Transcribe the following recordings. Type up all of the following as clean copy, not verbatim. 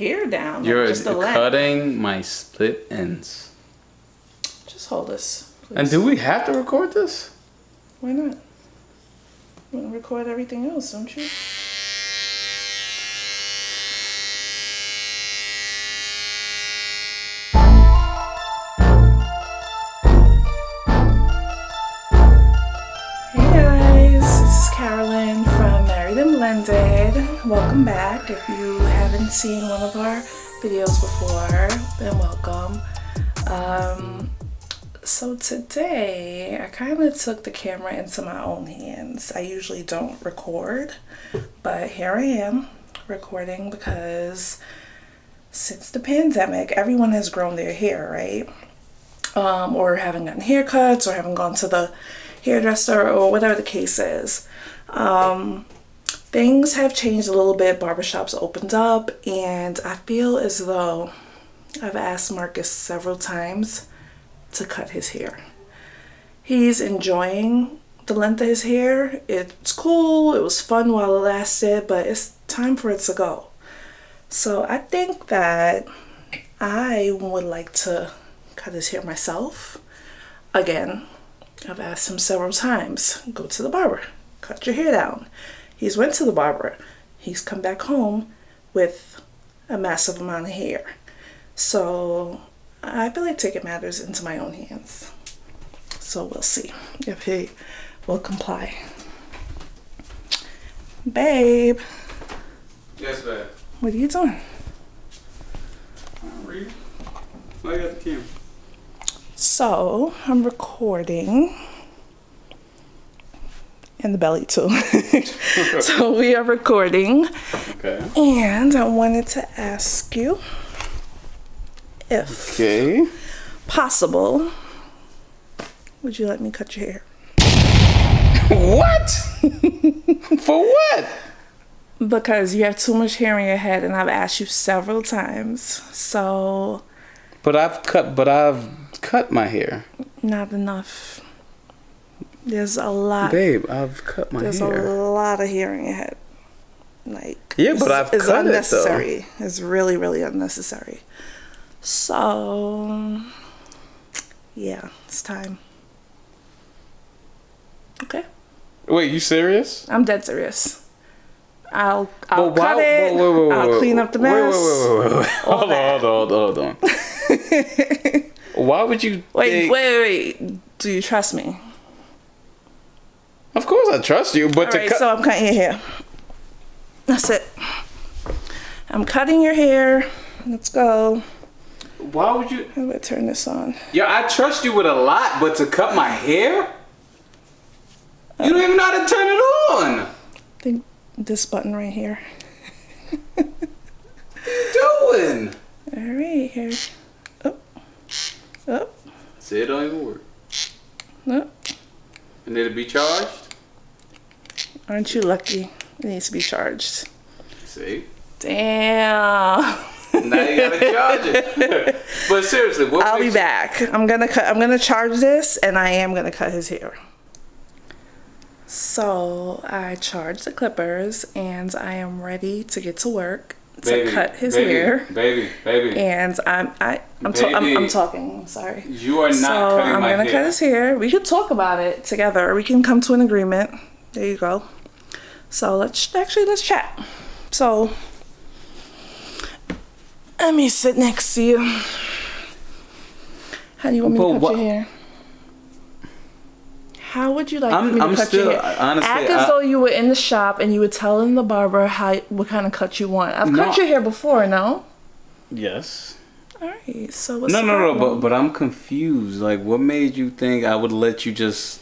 hair down. You're like just cutting my split ends. Just hold this, please. And do we have to record this? Why not? You want to record everything else, don't you? Carolyn from Married and Blended. Welcome back. If you haven't seen one of our videos before, then welcome. So today I kind of took the camera into my own hands. I usually don't record, but here I am recording because since the pandemic, everyone has grown their hair, right? Or haven't gotten haircuts or haven't gone to the hairdresser or whatever the case is. Things have changed a little bit. Barbershops opened up, and I feel as though I've asked Markus several times to cut his hair. He's enjoying the length of his hair. It's cool. It was fun while it lasted, but it's time for it to go. So I think that I would like to cut his hair myself again. I've asked him several times, go to the barber, cut your hair down. He's went to the barber. He's come back home with a massive amount of hair. So I feel like taking matters into my own hands. So we'll see if he will comply. Babe. Yes, babe. What are you doing? I'm reading. I got the camera. So I'm recording, and the belly too. So we are recording, okay. And I wanted to ask you if possible, would you let me cut your hair? What? For what? Because you have too much hair in your head, and I've asked you several times. So. But I've cut my hair. Not enough. There's a lot. Babe, I've cut my hair. There's a lot of hair in your head. Like, yeah, but I've cut it though. It's really, really unnecessary. So, yeah, it's time. Okay. Wait, you serious? I'm dead serious. I'll cut it. I'll clean up the mess. Hold on, hold on. Why would you wait, do you trust me? Of course I trust you, but all right, so I'm cutting your hair. That's it. I'm cutting your hair. Let's go. Why would you? I'm gonna turn this on. Yeah, I trust you with a lot, but to cut my hair? You don't even know how to turn it on. I think this button right here. What are you doing? All right, here. Up. See, it don't even work. Nope. And it'll be charged? Aren't you lucky? It needs to be charged. See? Damn. Now you gotta charge it. But seriously, what I'll be back. I'm gonna charge this, and I am gonna cut his hair. So I charged the clippers, and I am ready to get to work. To cut his hair, and I'm talking. I'm sorry. You are not cutting my hair. So I'm gonna cut his hair. We can talk about it together. We can come to an agreement. There you go. So let's chat. So let me sit next to you. How do you want me to cut your hair? How would you like me to cut your hair? Honestly, act as though you were in the shop and you were telling the barber what kind of cut you want. I've cut your hair before, no? Yes. All right, so what's the problem? But I'm confused. Like, what made you think I would let you just...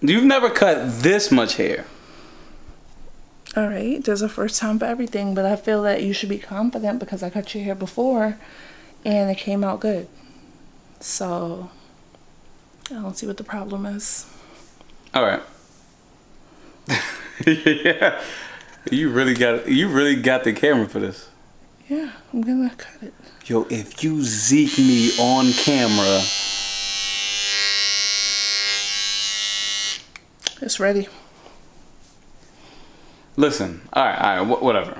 You've never cut this much hair. All right, there's a first time for everything, but I feel that you should be confident because I cut your hair before and it came out good. So... I don't see what the problem is. All right. Yeah, you really got the camera for this. Yeah, I'm gonna cut it. Yo, if you Zeke me on camera, it's ready. Listen, all right, whatever.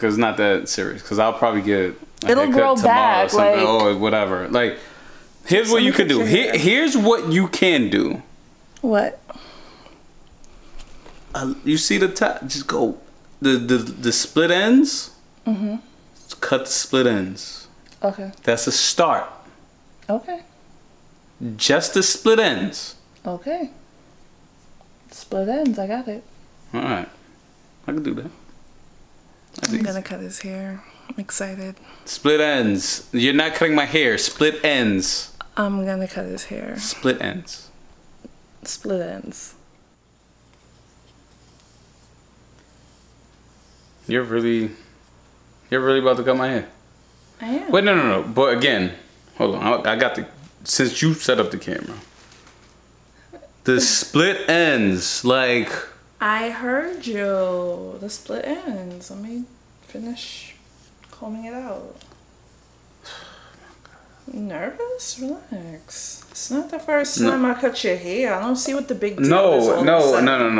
because it's not that serious. Because I'll probably get a it'll grow back, or something, like, or whatever. Like, here's what you can do. Here's what you can do. What? You see the top? Just go the split ends. Mm-hmm. Cut the split ends. Okay. That's a start. Okay. Just the split ends. Okay. Split ends. I got it. All right. I can do that. I'm gonna cut his hair. I'm excited. Split ends. You're not cutting my hair. Split ends. I'm gonna cut his hair. Split ends. Split ends. You're really about to cut my hair. I am. Wait, no. But again, hold on. I got the. Since you set up the camera, the split ends, like. I heard you. The split ends. Let me finish combing it out. Nervous? Relax. It's not the first time I cut your hair. I don't see what the big deal is. No.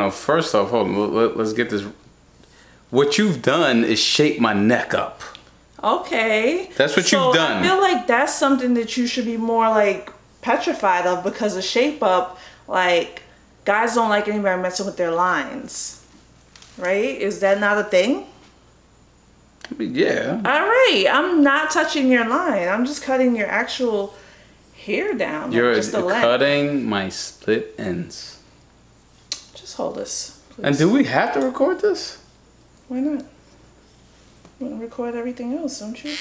First off, hold on. Let's get this. What you've done is shape my neck up. Okay. That's what you've done. I feel like that's something that you should be more like petrified of, because a shape up, like, guys don't like anybody messing with their lines, right? Is that not a thing? I mean, yeah. All right. I'm not touching your line. I'm just cutting your actual hair down. You're just cutting my split ends. Just hold this, please. And do we have to record this? Why not? You want to record everything else, don't you?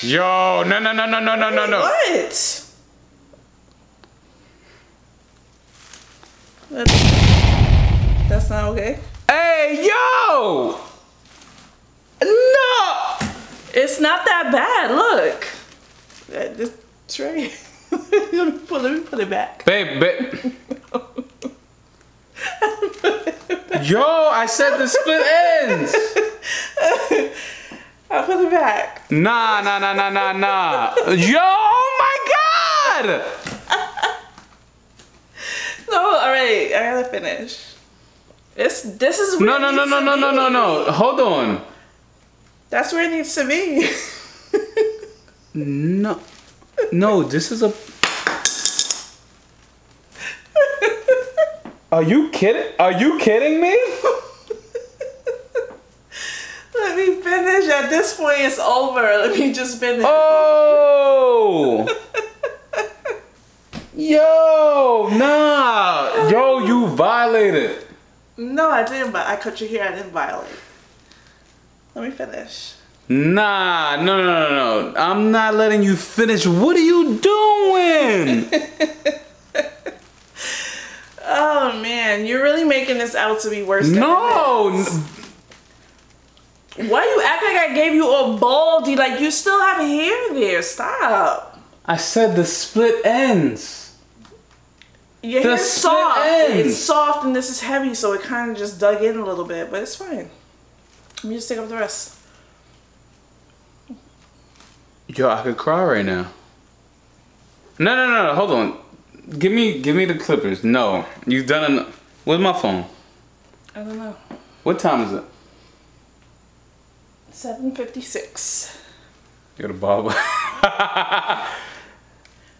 Yo, no. What? That's not okay. Hey, yo! No! It's not that bad, look. That's right. Let me put it back. Babe. Yo, I said the split ends. I'll put it back. Nah. Yo, oh my God. No, all right. I gotta finish. This is where No. Hold on. That's where it needs to be. No, this is a. Are you kidding me? Let me finish. At this point, it's over. Let me just finish. Oh. Yo, nah. Yo, you violated. No, I didn't. But I cut your hair. I didn't violate. Let me finish. Nah, no. I'm not letting you finish. What are you doing? Oh, man. You're really making this out to be worse than it is. Why you act like I gave you a baldy? Like, you still have hair there. Stop. I said the split ends. Your hair's soft. It's soft and this is heavy, so it kind of just dug in a little bit. But it's fine. Let me just take up the rest. Yo, I could cry right now. No, hold on. Give me the clippers. No, you've done enough. Where's my phone? I don't know. What time is it? 7:56. You're the barber.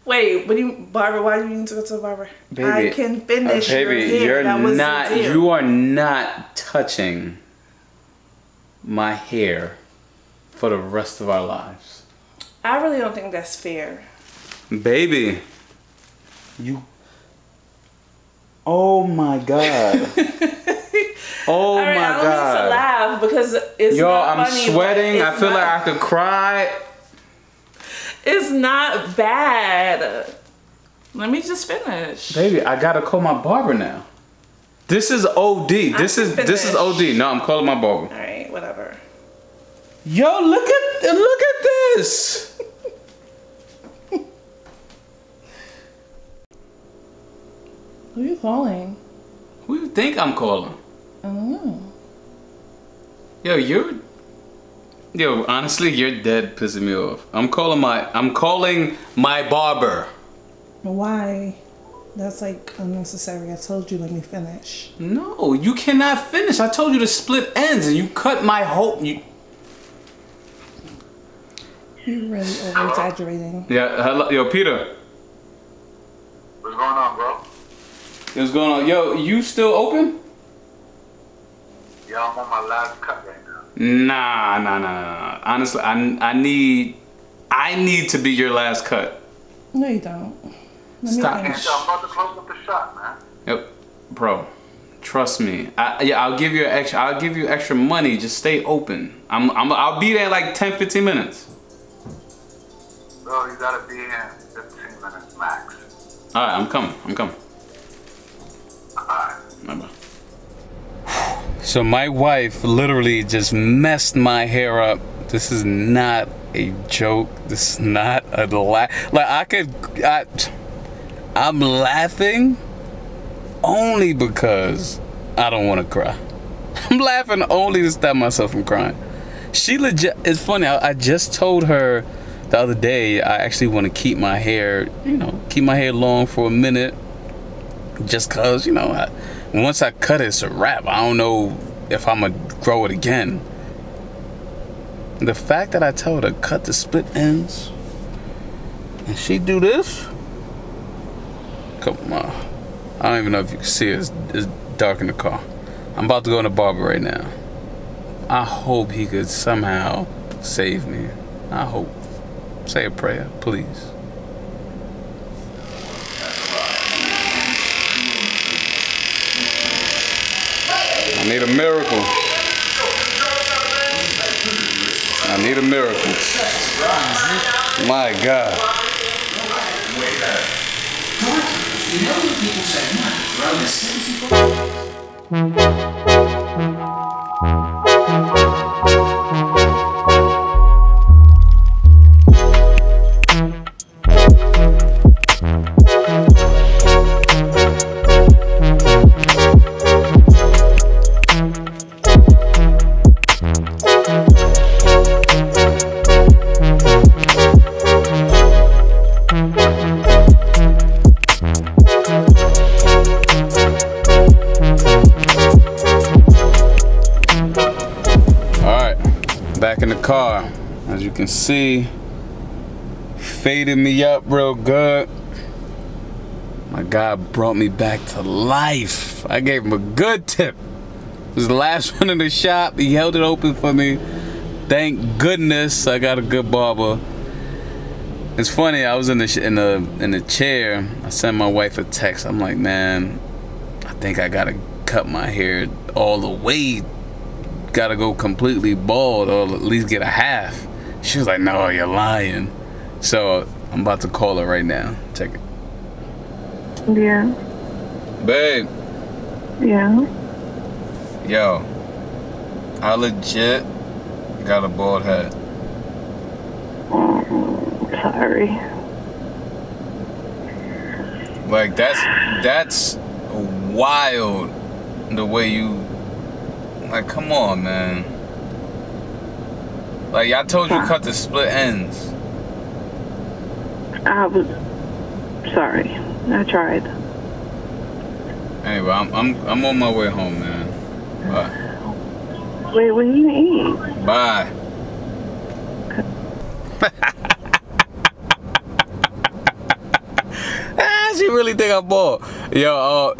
Wait, what do you, barber? Why do you need to go to the barber? Baby, I can finish your hair. You are not touching my hair for the rest of our lives. I really don't think that's fair. Baby. You. Oh my God. Oh right, my God. I don't need to laugh because it's not funny. Yo, I'm sweating. I feel like I could cry. It's not bad. Let me just finish. Baby, I gotta call my barber now. This is OD. This is OD. No, I'm calling my barber. Alright, whatever. Yo, look at this. Who are you calling? Who do you think I'm calling? I don't know. Yo, honestly, you're dead pissing me off. I'm calling my barber. Why? That's like unnecessary. I told you, let me finish. No, you cannot finish. I told you to split ends and you cut my whole... You're really over-exaggerating. Yeah, hello. Yo, Peter. What's going on, bro? What's going on? Yo, you still open? Yeah, I'm on my last cut right now. Nah. Honestly, I need to be your last cut. No, you don't. Stop. I'm about to close up the shop, man. Yep, bro. Trust me. I'll give you an extra. I'll give you extra money. Just stay open. I'll be there in like 10, 15 minutes. Bro, you gotta be here in 15 minutes max. All right, I'm coming. All right. Bye. So my wife literally just messed my hair up. This is not a joke. This is not a laugh. Like I'm laughing only because I don't want to cry. I'm laughing only to stop myself from crying. She legit, it's funny, I just told her the other day I actually want to keep my hair, you know, keep my hair long for a minute. Just cause, you know, once I cut it, it's a wrap. I don't know if I'm going to grow it again. The fact that I told her to cut the split ends and she do this. Come on. I don't even know if you can see it. It's dark in the car. I'm about to go in the barber right now. I hope he could somehow save me. I hope. Say a prayer, please. I need a miracle. I need a miracle. My God. You know what people say, man, around the 74. Car, as you can see, faded me up real good. My God brought me back to life. I gave him a good tip. It was the last one in the shop. He held it open for me. Thank goodness I got a good barber. It's funny, I was in the chair. I sent my wife a text. I'm like, man, I think I gotta cut my hair all the way. Gotta go completely bald or at least get a half. She was like, no, you're lying. So I'm about to call her right now. Check it. Yeah. Babe. Yeah. Yo, I legit got a bald head. Sorry. Like that's wild the way you. Like, come on, man. Like, I told you cut the split ends. I was sorry. I tried. Anyway, I'm on my way home, man. Bye. Wait, what are you gonna eat? Bye. She really think I'm bored. Yo,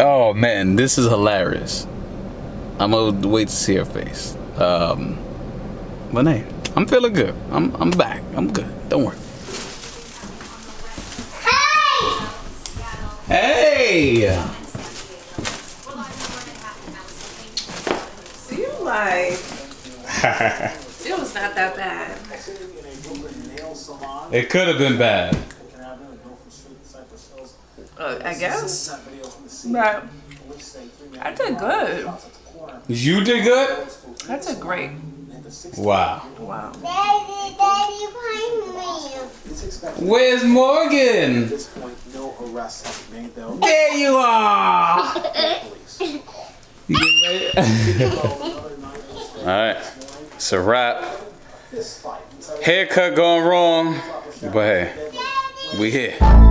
oh man, this is hilarious. I'm gonna wait to see her face. But hey, I'm feeling good. I'm back. I'm good. Don't worry. Hey! Hey! Do you like? It was not that bad. It could have been bad. I guess. But I did good. You did good? That's a great. Wow. Daddy, where's Morgan? At this point, no arrest made though. There you are. You get ready? All right. It's a wrap. Haircut going wrong. But hey, we here.